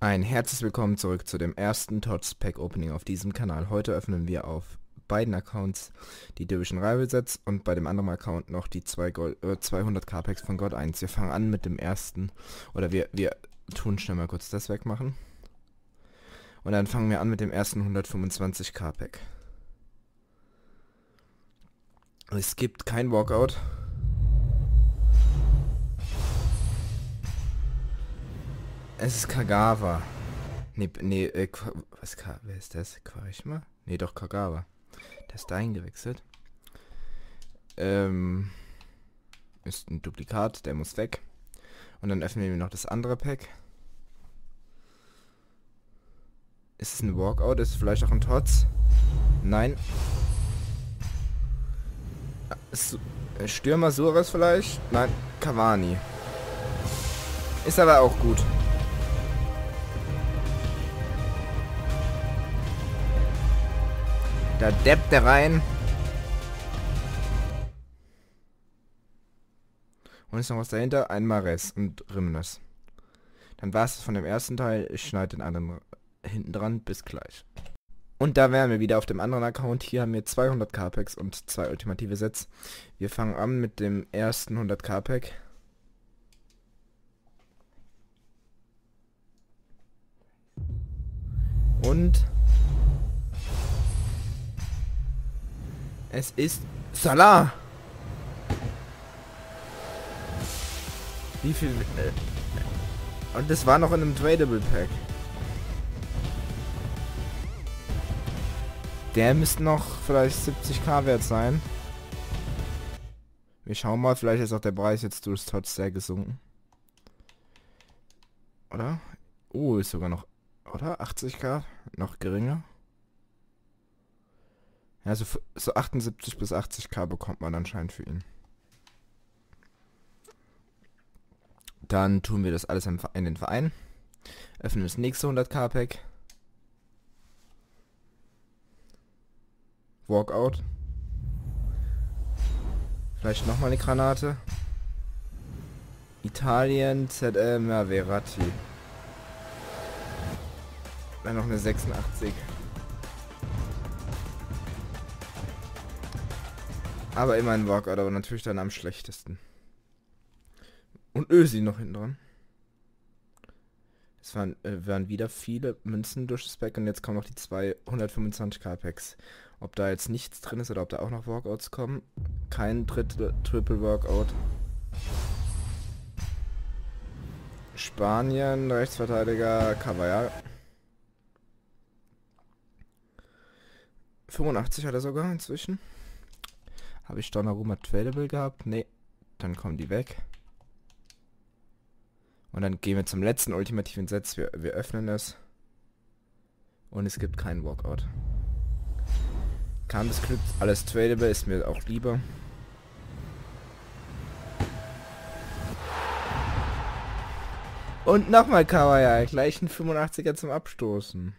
Ein herzliches Willkommen zurück zu dem ersten Tots Pack Opening auf diesem Kanal. Heute öffnen wir auf beiden Accounts die Division Rival Sets und bei dem anderen Account noch die 200k Packs von God 1. Wir fangen an mit dem ersten, oder wir tun schnell mal kurz das wegmachen. Und dann fangen wir an mit dem ersten 125k Pack. Es gibt kein Walkout. Es ist Kagawa. Wer ist das? Quarishma? Nee, doch Kagawa. Der ist da eingewechselt. Ist ein Duplikat, der muss weg. Und dann öffnen wir noch das andere Pack. Ist es ein Walkout? Ist es vielleicht auch ein Tots? Nein. Stürmer Suarez vielleicht? Nein, Cavani. Ist aber auch gut. Da deppt der rein. Und ist noch was dahinter? Ein Mares und Rimnus. Dann war es von dem ersten Teil. Ich schneide den anderen hinten dran. Bis gleich. Und da wären wir wieder auf dem anderen Account. Hier haben wir 200k Packs und zwei ultimative Sets. Wir fangen an mit dem ersten 100k Pack. Und es ist Salah! Wie viel... Und das war noch in einem Tradable Pack. Der müsste noch vielleicht 70k wert sein. Wir schauen mal, vielleicht ist auch der Preis jetzt durch Tots sehr gesunken. Oder? Oh, ist sogar noch... Oder? 80k? Noch geringer? Ja, so 78 bis 80k bekommt man anscheinend für ihn. Dann tun wir das alles in den Verein. Öffnen das nächste 100k Pack. Walkout. Vielleicht nochmal eine Granate. Italien, ZM, ja, Verratti. Dann noch eine 86. Aber immer ein Walkout, aber natürlich dann am schlechtesten. Und Ösi noch hinten dran. Es waren wieder viele Münzen durch das Pack und jetzt kommen noch die 225k Packs. Ob da jetzt nichts drin ist oder ob da auch noch Walkouts kommen. Kein Triple Walkout. Spanien, Rechtsverteidiger, Kavaia. 85 hat er sogar inzwischen. Habe ich Donnarumma tradable gehabt? Nee. Dann kommen die weg. Und dann gehen wir zum letzten ultimativen Set. Wir öffnen es. Und es gibt keinen Walkout. Kam das Glück, alles tradable, ist mir auch lieber. Und nochmal Kawaya, gleich ein 85er zum Abstoßen.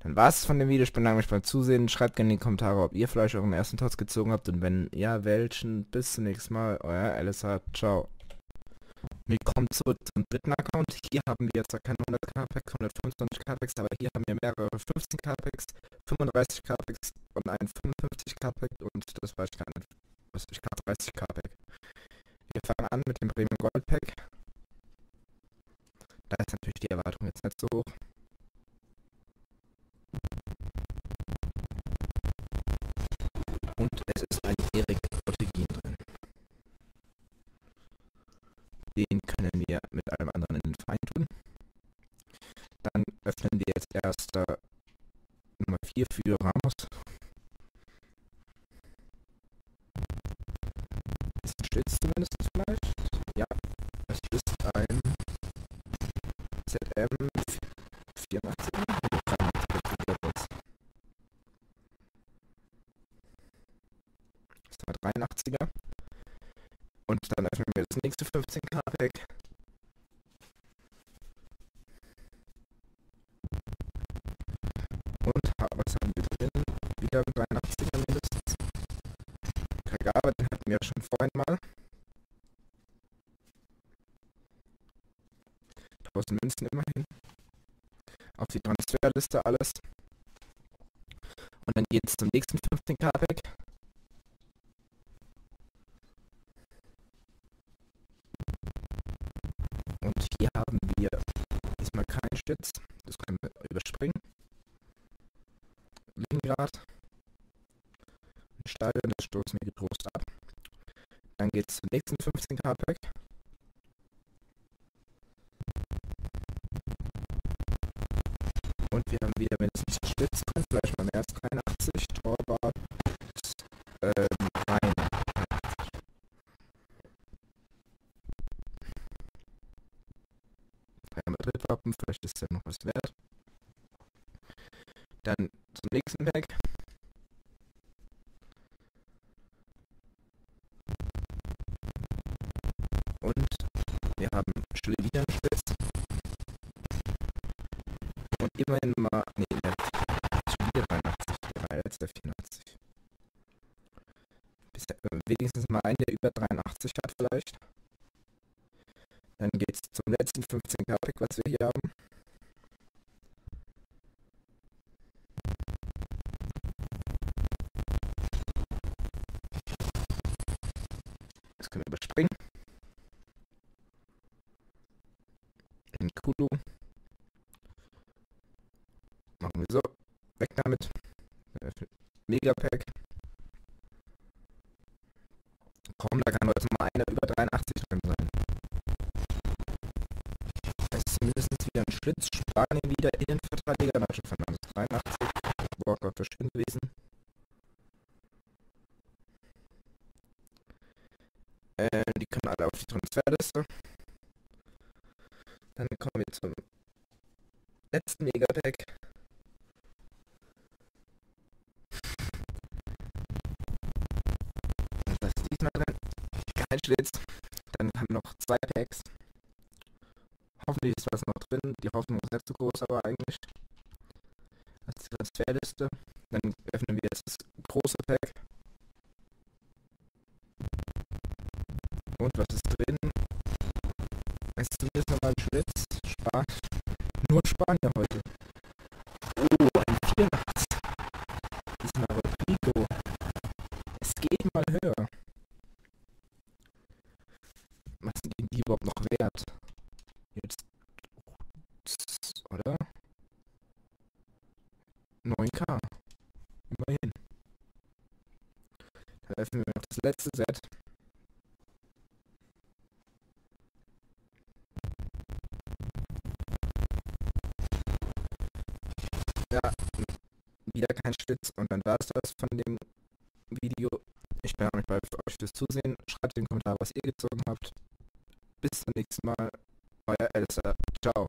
Dann war es von dem Video. Ich bedanke mich beim Zusehen. Schreibt gerne in die Kommentare, ob ihr vielleicht euren ersten Tots gezogen habt. Und wenn ja, welchen. Bis zum nächsten Mal. Euer Elessar. Ciao. Willkommen zurück zum dritten Account. Hier haben wir zwar keine 100k Packs, 125k Packs, aber hier haben wir mehrere 15k Packs, 35k Packs und ein 55k Pack und das weiß ich gar nicht. Was ich kann, 30k Pack. Wir fangen an mit dem Premium Gold Pack. Da ist natürlich die Erwartung jetzt nicht so hoch. Und es ist ein Erik Protein drin. Den können wir mit allem anderen in den Verein tun. Dann öffnen wir jetzt erst Nummer 4 für Ramos. Es stützt zumindest vielleicht. Ja, es ist ein ZM 84. Und dann öffnen wir das nächste 15k Pack. Und was haben wir drin? Wieder 83er mindestens. Kagabe, den hatten wir schon vorhin mal. aus Münzen immerhin. Auf die Transferliste alles. Und dann geht es zum nächsten 15K-Pack. Und hier haben wir diesmal keinen Stütz. Das können wir überspringen. Lingengrad. Stadion, das stoßen wir getrost ab. Dann geht es zum nächsten 15K-Pack. Und wir haben wieder, wenn es nicht spitz kommt, vielleicht beim ersten 83, Torwart, rein. Real Madrid-Wappen, vielleicht ist der noch was wert. Dann zum nächsten Pack. Und wir haben schon wieder einen Spitz. Und immerhin mal, nee, schon wieder 83, der letzte 84. Bisher, wenigstens mal einen, der über 83 hat vielleicht. Dann geht es zum letzten 15K-Pack, was wir hier haben. Das können wir überspringen. In Kudo. Machen wir so. Weg damit. Megapack. Komm, da kann heute mal einer über 83 drin sein. Das ist zumindest wieder ein Schlitz. Spanien wieder Innenverteidiger. Nacho Fernandes 83. Walker für schön gewesen. Die können alle auf die Transferliste. Dann kommen wir zum letzten Megapack. Was ist diesmal drin? Kein Schlitz. Dann haben wir noch 2 Packs. Hoffentlich ist was noch drin. Die Hoffnung ist nicht so groß, aber eigentlich. Das ist die Transferliste. Dann öffnen wir jetzt das große Pack. Und was ist drin? Es ist jetzt nochmal ein Schlitz. Nur Spanier heute. Oh, ein 84. Diesmal Rodrigo. Es geht mal höher. Was sind denn die überhaupt noch wert? Jetzt. Oder? 9K. Immerhin. Dann öffnen wir noch das letzte Set. Ja, wieder kein Schlitz und dann war es das von dem Video. Ich bedanke mich bei euch fürs Zusehen. Schreibt in den Kommentar, was ihr gezogen habt. Bis zum nächsten Mal. Euer Elessar. Ciao.